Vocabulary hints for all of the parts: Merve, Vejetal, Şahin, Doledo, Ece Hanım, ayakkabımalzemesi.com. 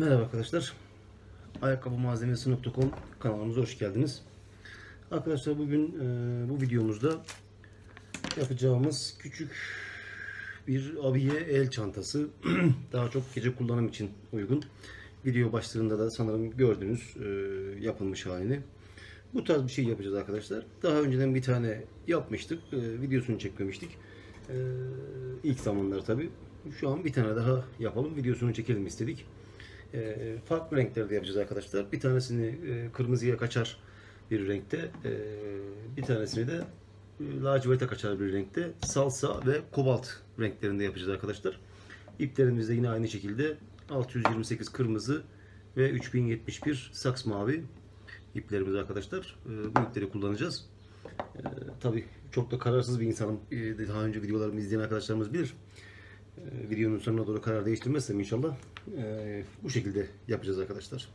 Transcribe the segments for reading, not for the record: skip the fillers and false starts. Merhaba arkadaşlar, ayakkabımalzemesi.com kanalımıza hoş geldiniz. Arkadaşlar bugün bu videomuzda yapacağımız küçük bir abiye el çantası. Daha çok gece kullanım için uygun. Video başlığında da sanırım gördünüz yapılmış halini. Bu tarz bir şey yapacağız arkadaşlar. Daha önceden bir tane yapmıştık. Videosunu çekmemiştik. İlk zamanlar tabi. Şu an bir tane daha yapalım. Videosunu çekelim istedik. Farklı renklerde yapacağız arkadaşlar. Bir tanesini kırmızıya kaçar bir renkte, bir tanesini de lacivert'e kaçar bir renkte, salsa ve kobalt renklerinde yapacağız arkadaşlar. İplerimizde yine aynı şekilde 628 kırmızı ve 3071 saks mavi iplerimiz arkadaşlar. Bu ipleri kullanacağız. Tabii çok da kararsız bir insanım. Daha önce videolarımı izleyen arkadaşlarımız bilir. Videonun sonuna doğru karar değiştirmezsem inşallah bu şekilde yapacağız arkadaşlar.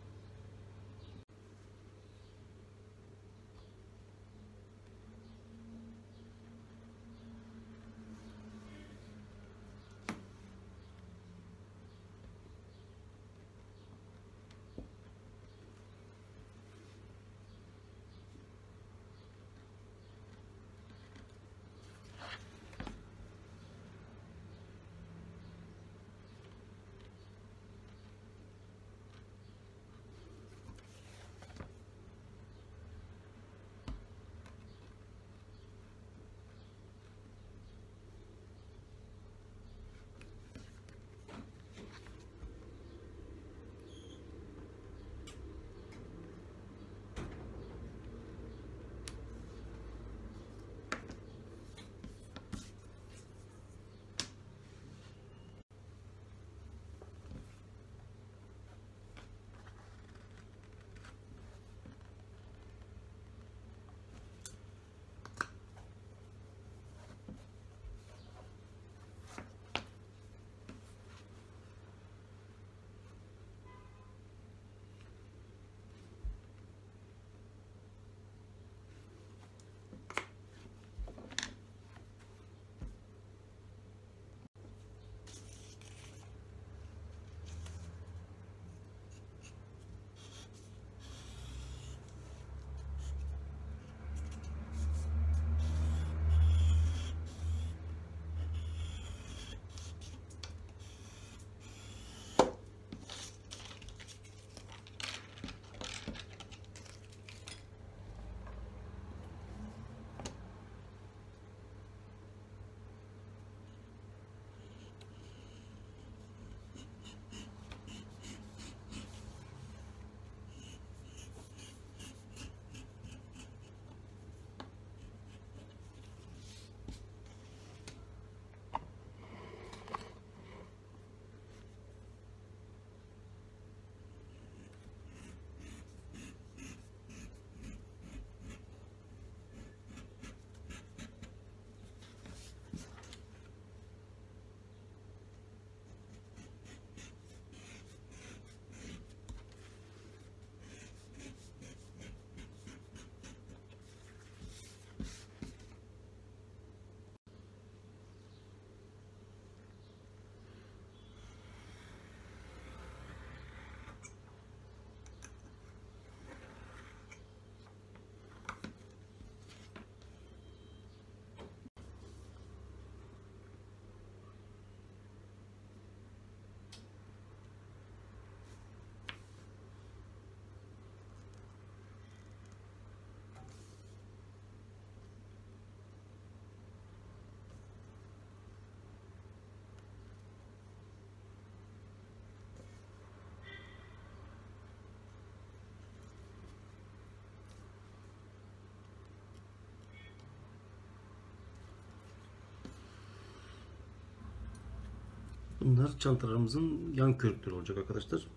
Bunlar çantalarımızın yan körükleri olacak arkadaşlar.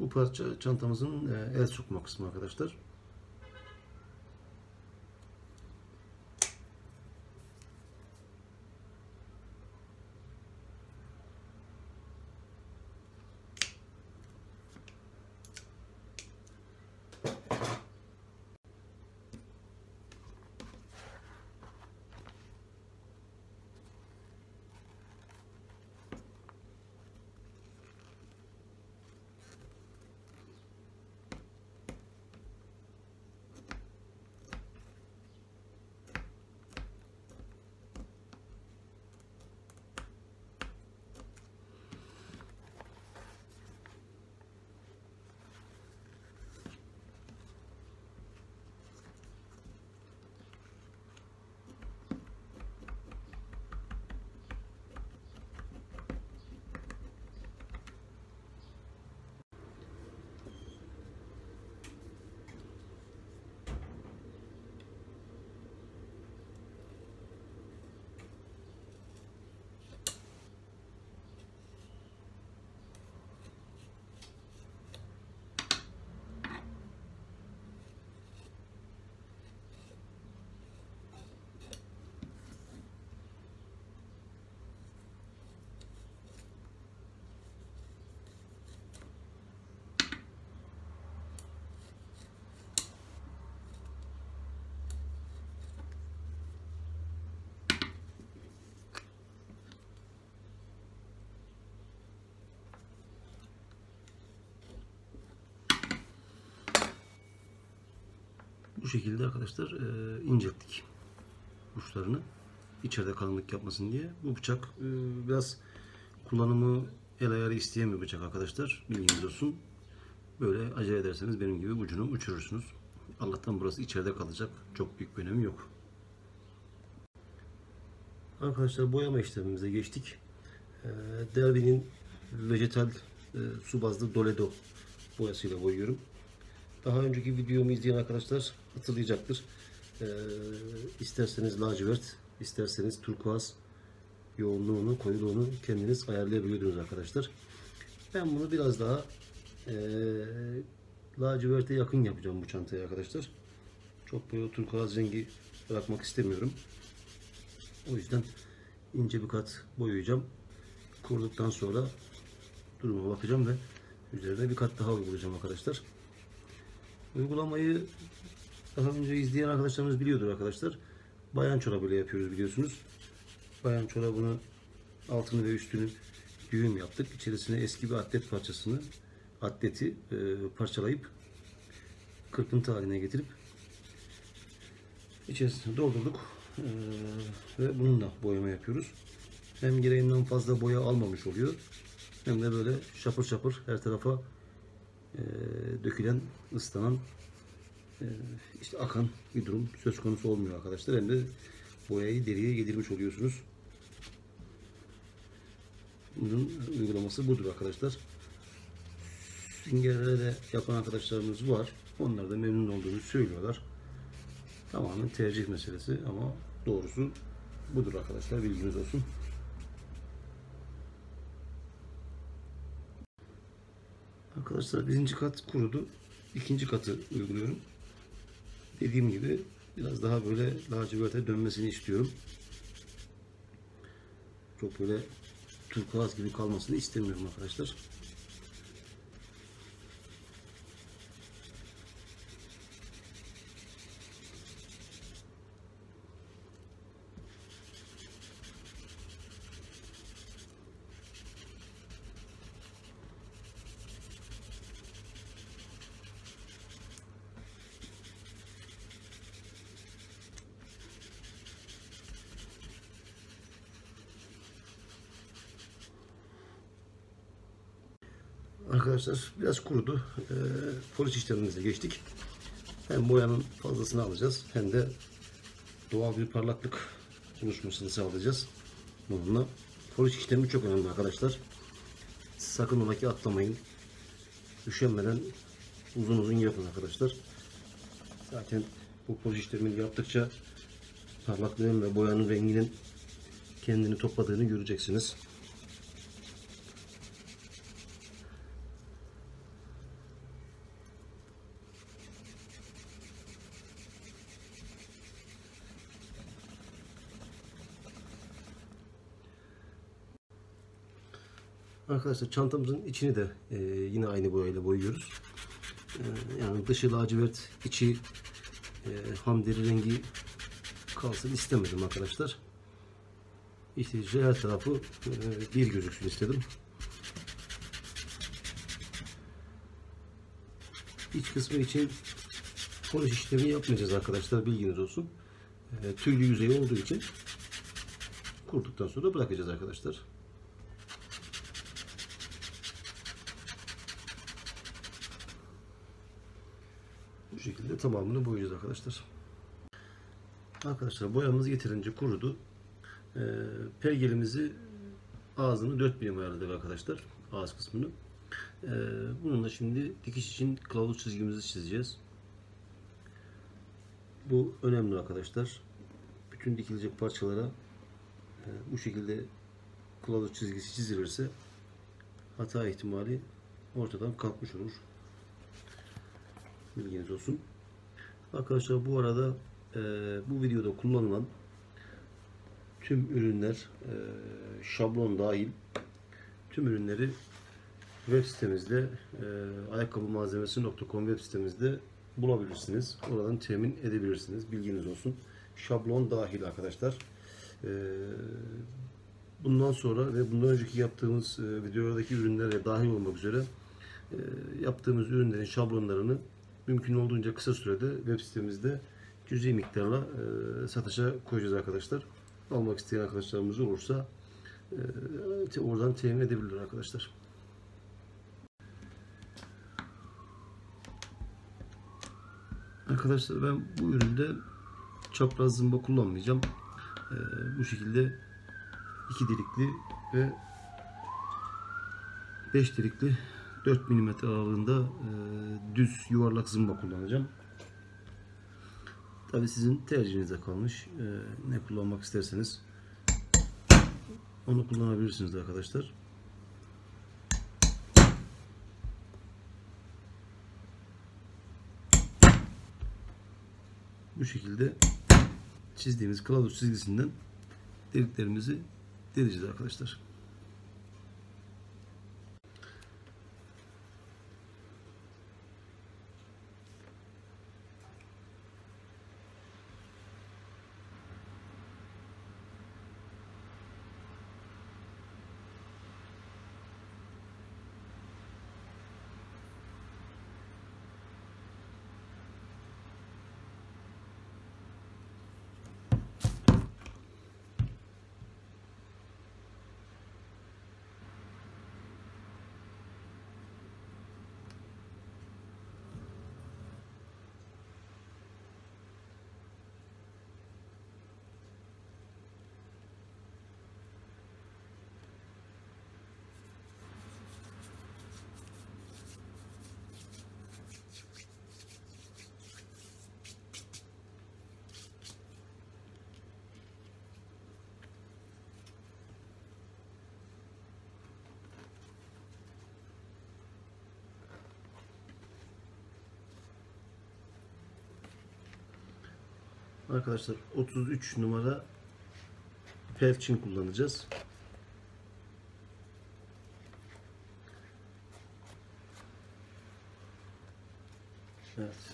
Bu parça çantamızın el sokma kısmı arkadaşlar. bu şekilde arkadaşlar incettik uçlarını, içeride kalınlık yapmasın diye. Bu bıçak biraz kullanımı el ayarı isteyen bir bıçak arkadaşlar, bilginiz olsun. Böyle acele ederseniz benim gibi ucunu uçurursunuz. Allah'tan burası içeride kalacak, çok büyük bir önemi yok. Arkadaşlar boyama işlemimize geçtik. Derby'nin vejetal su bazlı Doledo boyasıyla boyuyorum. Daha önceki videomu izleyen arkadaşlar hatırlayacaktır. İsterseniz lacivert, isterseniz turkuaz yoğunluğunu, koyuluğunu kendiniz ayarlayabiliyordunuz arkadaşlar. Ben bunu biraz daha laciverte yakın yapacağım bu çantayı arkadaşlar. Çok böyle turkuaz rengi bırakmak istemiyorum. O yüzden ince bir kat boyayacağım. Kuruduktan sonra duruma bakacağım ve üzerine bir kat daha uygulayacağım arkadaşlar. Uygulamayı daha önce izleyen arkadaşlarımız biliyordur arkadaşlar. Bayan çorabıyla yapıyoruz biliyorsunuz. Bayan çorabını altını ve üstünü düğüm yaptık. İçerisine eski bir atlet parçasını, atleti parçalayıp kırpıntı haline getirip içerisine doldurduk ve bununla boyama yapıyoruz. Hem gereğinden fazla boya almamış oluyor, hem de böyle şapır şapır her tarafa dökülen, ıslanan, işte akan bir durum söz konusu olmuyor arkadaşlar. Hem de boyayı deriye yedirmiş oluyorsunuz. Bunun uygulaması budur arkadaşlar. Süngerlere de yapan arkadaşlarımız var. Onlar da memnun olduğunu söylüyorlar. Tamamen tercih meselesi ama doğrusu budur arkadaşlar, bilginiz olsun. Arkadaşlar birinci kat kurudu. İkinci katı uyguluyorum. Dediğim gibi biraz daha böyle laciverte dönmesini istiyorum. Çok böyle turkuaz gibi kalmasını istemiyorum arkadaşlar. Arkadaşlar biraz kurudu. Polish işlemimize geçtik. Hem boyanın fazlasını alacağız, hem de doğal bir parlaklık oluşmasını sağlayacağız. Bununla polish işlemi çok önemli arkadaşlar. Sakın ola ki atlamayın. Üşenmeden uzun uzun yapın arkadaşlar. Zaten bu polish işlemini yaptıkça parlaklığın ve boyanın renginin kendini topladığını göreceksiniz. Arkadaşlar çantamızın içini de yine aynı boyayla boyuyoruz. Yani dışı lacivert, içi ham deri rengi kalsın istemedim arkadaşlar. İşte her tarafı bir gözüksün istedim. İç kısmı için polish işlemi yapmayacağız arkadaşlar, bilginiz olsun. Tüylü yüzey olduğu için kuruduktan sonra bırakacağız arkadaşlar. Bu şekilde tamamını boyayacağız arkadaşlar. Arkadaşlar boyamız yeterince kurudu. Pergelimizi ağzını 4 milim ayarladık arkadaşlar. Ağız kısmını. Bununla şimdi dikiş için kılavuz çizgimizi çizeceğiz. Bu önemli arkadaşlar. Bütün dikilecek parçalara bu şekilde kılavuz çizgisi çizilirse hata ihtimali ortadan kalkmış olur. Bilginiz olsun. Arkadaşlar bu arada bu videoda kullanılan tüm ürünler şablon dahil tüm ürünleri web sitemizde ayakkabımalzemesi.com web sitemizde bulabilirsiniz. Oradan temin edebilirsiniz. Bilginiz olsun. Şablon dahil arkadaşlar. Bundan sonra ve bundan önceki yaptığımız videolardaki ürünlere dahil olmak üzere yaptığımız ürünlerin şablonlarını mümkün olduğunca kısa sürede web sitemizde cüzi miktarla satışa koyacağız arkadaşlar. Almak isteyen arkadaşlarımız olursa oradan temin edebilirler arkadaşlar. Arkadaşlar ben bu üründe çapraz zımba kullanmayacağım. Bu şekilde 2 delikli ve 5 delikli 4 mm aralığında düz yuvarlak zımba kullanacağım. Tabii sizin tercihinize kalmış. Ne kullanmak isterseniz onu kullanabilirsiniz arkadaşlar. Bu şekilde çizdiğimiz kılavuz çizgisinden deliklerimizi deleceğiz arkadaşlar. Arkadaşlar 33 numara felçin kullanacağız. Evet.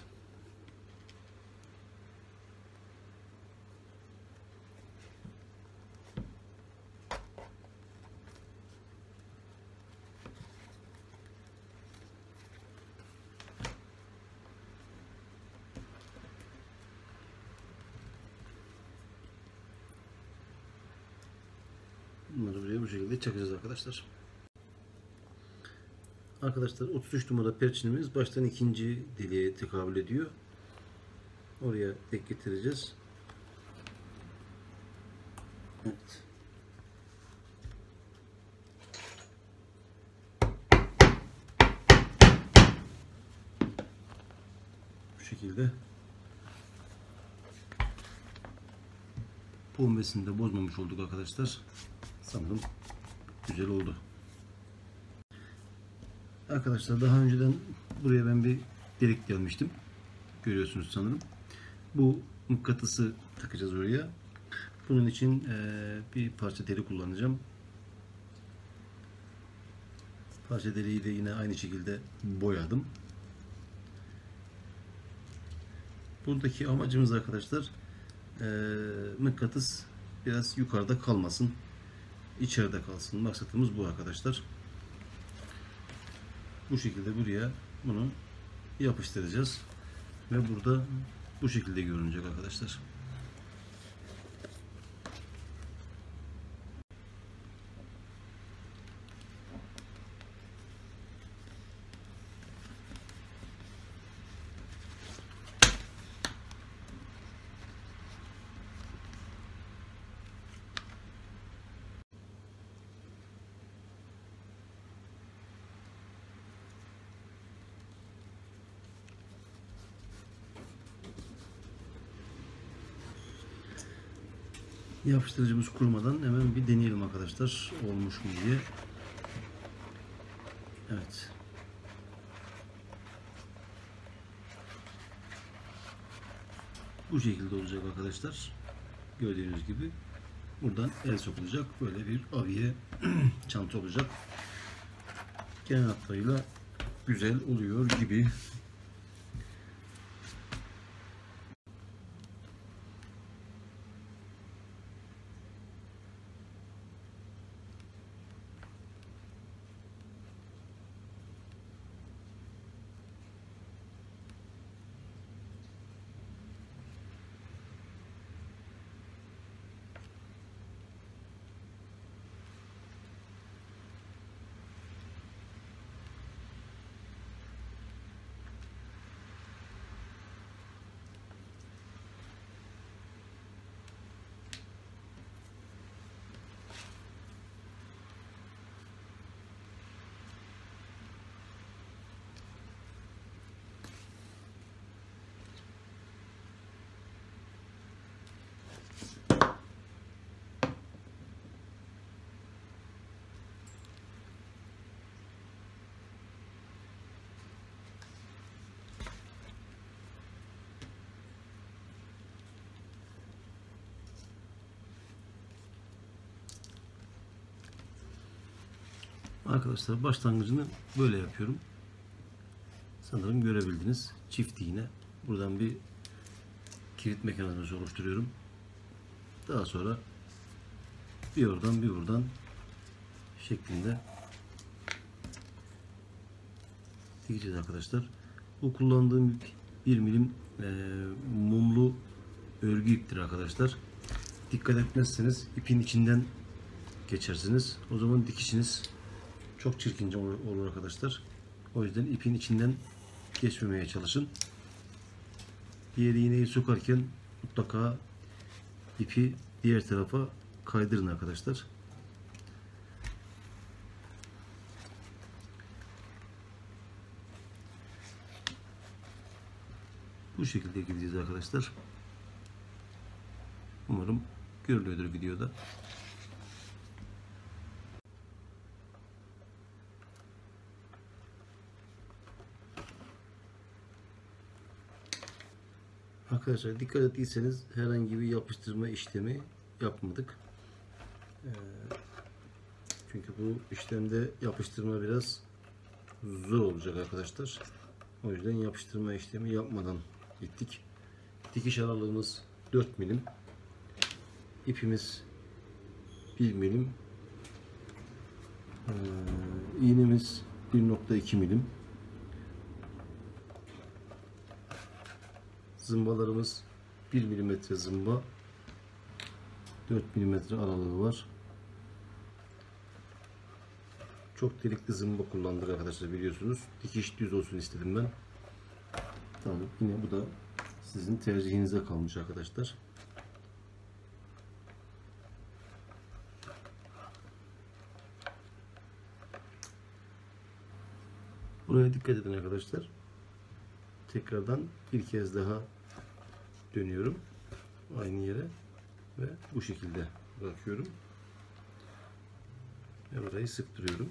Bunları buraya bu şekilde çakacağız arkadaşlar. Arkadaşlar 33 numara perçinimiz baştan ikinci deliğe tekabül ediyor. Oraya tek getireceğiz. Evet. Bu şekilde. Bombesini de bozmamış olduk arkadaşlar. Sanırım güzel oldu. Arkadaşlar daha önceden buraya ben bir delik delmiştim. Görüyorsunuz sanırım. Bu mıknatısı takacağız oraya. Bunun için bir parça deri kullanacağım. Parça deliği de yine aynı şekilde boyadım. Buradaki amacımız arkadaşlar mıknatıs biraz yukarıda kalmasın. İçeride kalsın. Maksatımız bu arkadaşlar. Bu şekilde buraya bunu yapıştıracağız. Ve burada bu şekilde görünecek arkadaşlar. Yapıştırıcımız kurumadan hemen bir deneyelim arkadaşlar, olmuş mu diye. Evet. Bu şekilde olacak arkadaşlar. Gördüğünüz gibi buradan el sokulacak. Böyle bir aviye çanta olacak. Kenar hatlarıyla güzel oluyor gibi. Arkadaşlar başlangıcını böyle yapıyorum. Sanırım görebildiniz. Çift iğne. Buradan bir kilit mekanizması oluşturuyorum. Daha sonra bir oradan bir buradan şeklinde dikeceğiz arkadaşlar. Bu kullandığım ip 1 milim mumlu örgü iptir arkadaşlar. Dikkat etmezseniz ipin içinden geçersiniz. O zaman dikişiniz çok çirkince olur arkadaşlar. O yüzden ipin içinden geçmemeye çalışın. Diğer iğneyi sokarken mutlaka ipi diğer tarafa kaydırın arkadaşlar. Bu şekilde gideceğiz arkadaşlar. Umarım görülüyordur videoda. Arkadaşlar dikkat ettiyseniz herhangi bir yapıştırma işlemi yapmadık. Çünkü bu işlemde yapıştırma biraz zor olacak arkadaşlar. O yüzden yapıştırma işlemi yapmadan gittik. Dikiş aralığımız 4 milim. İpimiz 1 milim. İğnemiz 1.2 milim. Zımbalarımız 1 milimetre zımba. 4 milimetre aralığı var. Çok delikli zımba kullandık arkadaşlar, biliyorsunuz. Dikiş düz olsun istedim ben. Tamam, yine bu da sizin tercihinize kalmış arkadaşlar. Buraya dikkat edin arkadaşlar. Tekrardan bir kez daha dönüyorum aynı yere ve bu şekilde bırakıyorum ve burayı sıktırıyorum.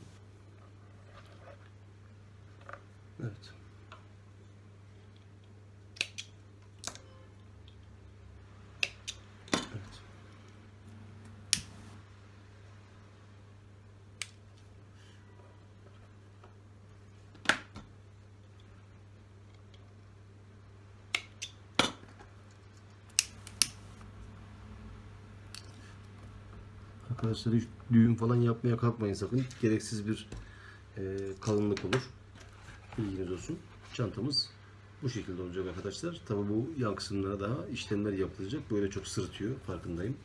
Evet. Arkadaşlar hiç düğüm falan yapmaya kalkmayın sakın. Gereksiz bir kalınlık olur. Bilginiz olsun. Çantamız bu şekilde olacak arkadaşlar. Tabii bu yan kısımlara daha işlemler yapılacak. Böyle çok sırıtıyor, farkındayım.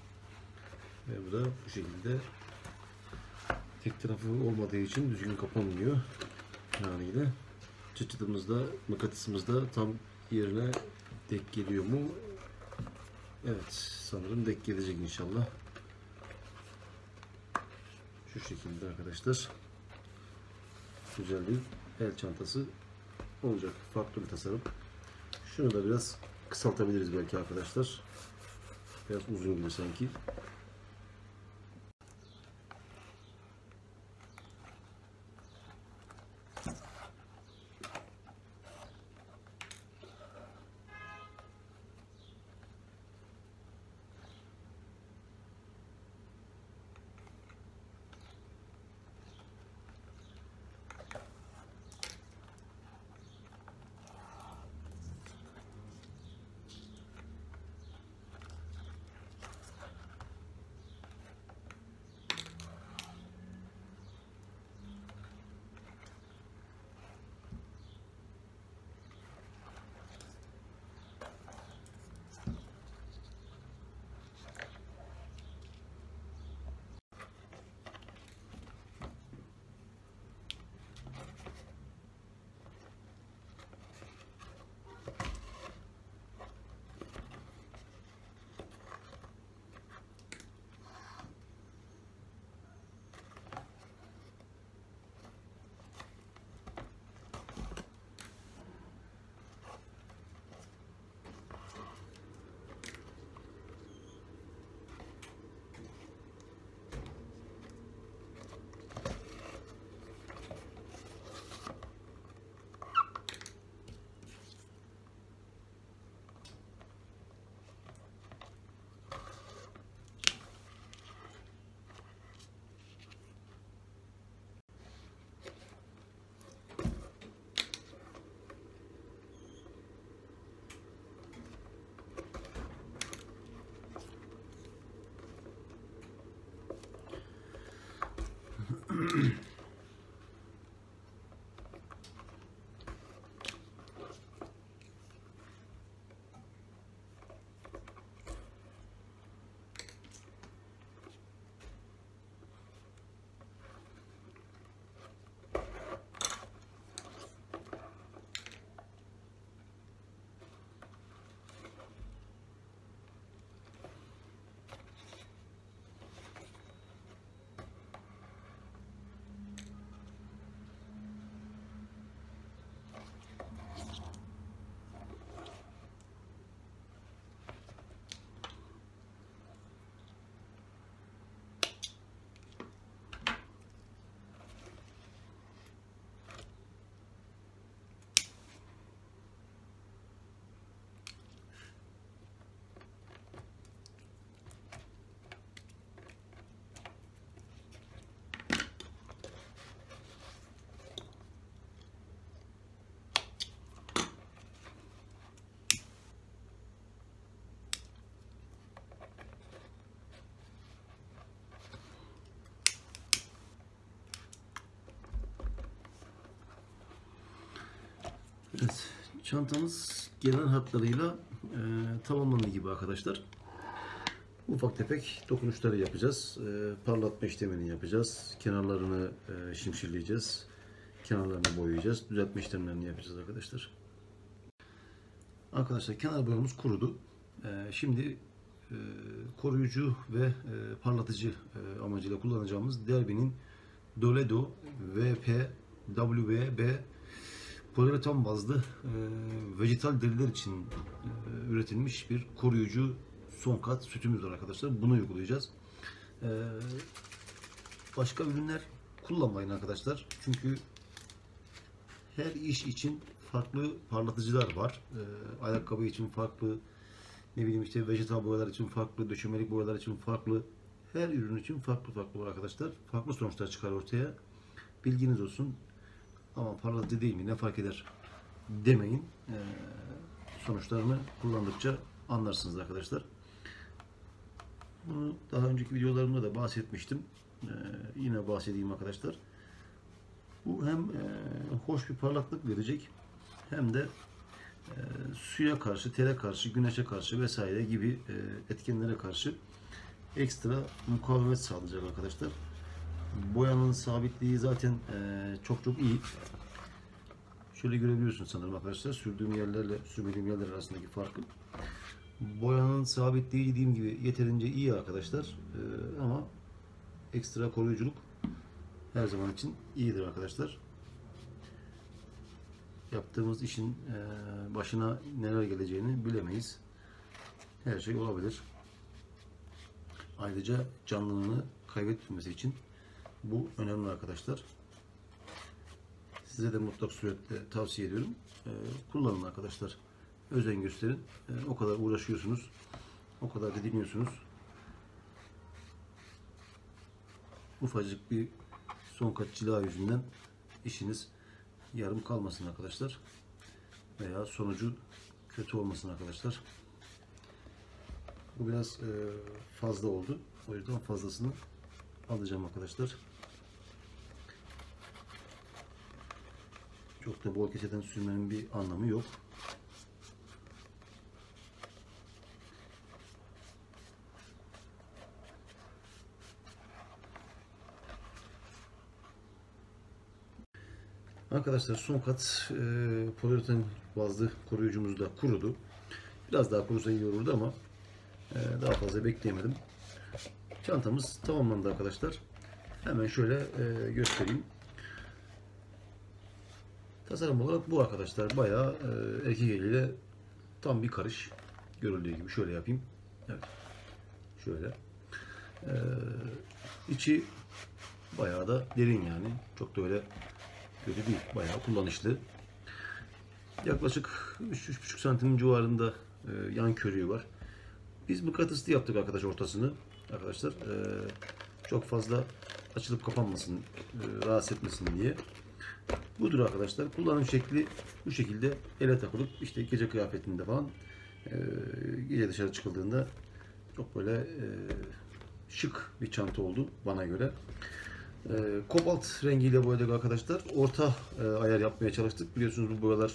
Ve bu da bu şekilde tek tarafı olmadığı için düzgün kapanmıyor. Yani yine çıtçıtımızda, mıknatısımızda tam yerine denk geliyor mu? Evet, sanırım denk gelecek inşallah. Şu şekilde arkadaşlar güzel bir el çantası olacak. Farklı bir tasarım. Şunu da biraz kısaltabiliriz belki arkadaşlar. Biraz uzun gibi sanki. Evet, çantamız genel hatlarıyla tamamlandı gibi arkadaşlar. Ufak tefek dokunuşları yapacağız. Parlatma işlemini yapacağız. Kenarlarını şimşirleyeceğiz. Kenarlarını boyayacağız. Düzeltme işlemlerini yapacağız arkadaşlar. Arkadaşlar kenar boyamız kurudu. Şimdi koruyucu ve parlatıcı amacıyla kullanacağımız Derby'nin Doledo VP WB Poliüretan bazlı vegetal deriler için üretilmiş bir koruyucu son kat sütümüz var arkadaşlar. Bunu uygulayacağız. Başka ürünler kullanmayın arkadaşlar. Çünkü her iş için farklı parlatıcılar var. Ayakkabı için farklı, ne bileyim işte vegetal boyalar için farklı, döşemelik boyalar için farklı. Her ürün için farklı var arkadaşlar. Farklı sonuçlar çıkar ortaya. Bilginiz olsun. Ama parlatıcı değil mi, ne fark eder demeyin. Sonuçlarını kullandıkça anlarsınız arkadaşlar. Bunu daha önceki videolarımda da bahsetmiştim. Yine bahsedeyim arkadaşlar. Bu hem hoş bir parlaklık verecek, hem de suya karşı, tele karşı, güneşe karşı vesaire gibi etkenlere karşı ekstra mukavemet sağlayacak arkadaşlar. Boyanın sabitliği zaten çok iyi. Şöyle görebiliyorsunuz sanırım arkadaşlar, sürdüğüm yerlerle sürmediğim yerler arasındaki farkı. Boyanın sabitliği dediğim gibi yeterince iyi arkadaşlar, ama ekstra koruyuculuk her zaman için iyidir arkadaşlar. Yaptığımız işin başına neler geleceğini bilemeyiz. Her şey olabilir. Ayrıca canlılığını kaybetmemesi için bu önemli arkadaşlar. Size de mutlak suretle tavsiye ediyorum. Kullanın arkadaşlar. Özen gösterin. O kadar uğraşıyorsunuz. O kadar didiniyorsunuz. Ufacık bir son kat cila yüzünden işiniz yarım kalmasın arkadaşlar. Veya sonucu kötü olmasın arkadaşlar. Bu biraz fazla oldu. O yüzden fazlasını alacağım arkadaşlar. Çok da bol keçeden sürmenin bir anlamı yok. Arkadaşlar son kat poliüretan bazlı koruyucumuz da kurudu. Biraz daha kurusa iyi olurdu ama daha fazla bekleyemedim. Çantamız tamamlandı arkadaşlar. Hemen şöyle göstereyim. Tasarım olarak bu arkadaşlar bayağı erkek eliyle tam bir karış. Görüldüğü gibi şöyle yapayım. Evet. Şöyle. İçi bayağı da derin yani. Çok da öyle kötü değil. Bayağı kullanışlı. Yaklaşık 3-3,5 santim civarında yan körüğü var. Biz mıknatıslı yaptık arkadaş ortasını. Arkadaşlar çok fazla açılıp kapanmasın, rahatsız etmesin diye. Budur arkadaşlar. Kullanım şekli bu şekilde, ele takılıp işte gece kıyafetinde falan, gece dışarı çıkıldığında çok böyle şık bir çanta oldu bana göre. Kobalt rengiyle boyadık arkadaşlar. Orta ayar yapmaya çalıştık. Biliyorsunuz bu boyalar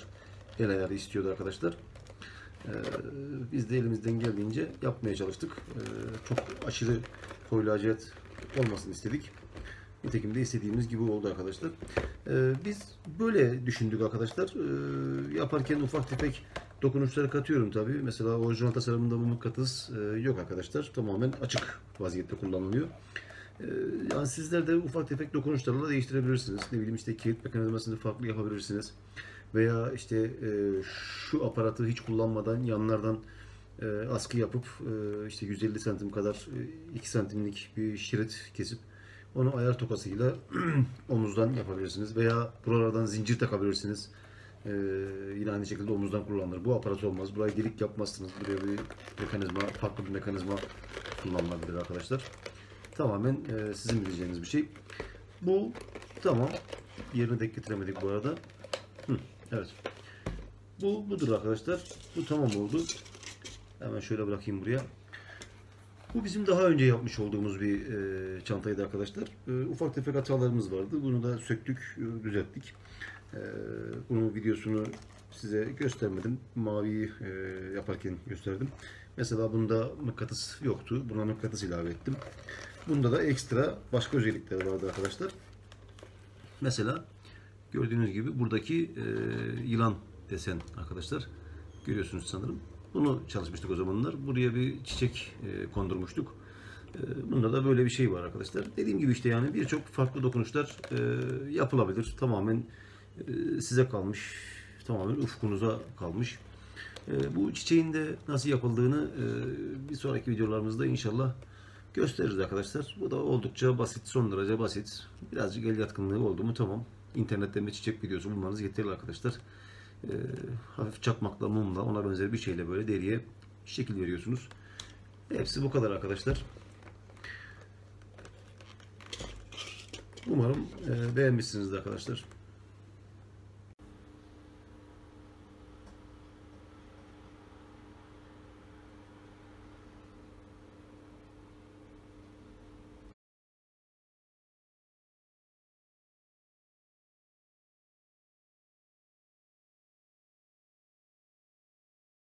el ayarı istiyordu arkadaşlar. Biz de elimizden geldiğince yapmaya çalıştık. Çok aşırı koyu lacivert olmasını istedik. Nitekim de istediğimiz gibi oldu arkadaşlar. Biz böyle düşündük arkadaşlar. Yaparken ufak tefek dokunuşları katıyorum tabi. Mesela orijinal tasarımında mumluk katısı yok arkadaşlar. Tamamen açık vaziyette kullanılıyor. Yani sizler de ufak tefek dokunuşlarla değiştirebilirsiniz. Ne bileyim işte kilit mekanizmasını farklı yapabilirsiniz. Veya işte şu aparatı hiç kullanmadan yanlardan askı yapıp işte 150 santim kadar 2 santimlik bir şerit kesip onu ayar tokasıyla omuzdan yapabilirsiniz. Veya buralardan zincir takabilirsiniz. Yine aynı şekilde omuzdan kullanılır. Bu aparat olmaz. Buraya delik yapmazsınız. Buraya bir mekanizma, farklı bir mekanizma kullanılabilir arkadaşlar. Tamamen sizin bileceğiniz bir şey. Bu tamam. Yerine denk getiremedik bu arada. Evet. Bu budur arkadaşlar. Bu tamam oldu. Hemen şöyle bırakayım buraya. Bu bizim daha önce yapmış olduğumuz bir çantaydı arkadaşlar. Ufak tefek hatalarımız vardı. Bunu da söktük, düzelttik. Bunun videosunu size göstermedim. Maviyi yaparken gösterdim. Mesela bunda mıknatıs yoktu. Buna mıknatıs ilave ettim. Bunda da ekstra başka özellikler vardı arkadaşlar. Mesela gördüğünüz gibi buradaki yılan desen arkadaşlar. Görüyorsunuz sanırım. Bunu çalışmıştık o zamanlar. Buraya bir çiçek kondurmuştuk. Bunda da böyle bir şey var arkadaşlar. Dediğim gibi işte yani birçok farklı dokunuşlar yapılabilir. Tamamen size kalmış. Tamamen ufkunuza kalmış. Bu çiçeğin de nasıl yapıldığını bir sonraki videolarımızda inşallah gösteririz arkadaşlar. Bu da oldukça basit. Son derece basit. Birazcık el yatkınlığı oldu mu tamam. İnternetten bir çiçek videosu bulmanız yeterli arkadaşlar. Hafif çakmakla, mumla, ona benzer bir şeyle böyle deriye şekil veriyorsunuz. Hepsi bu kadar arkadaşlar. Umarım beğenmişsinizdir arkadaşlar.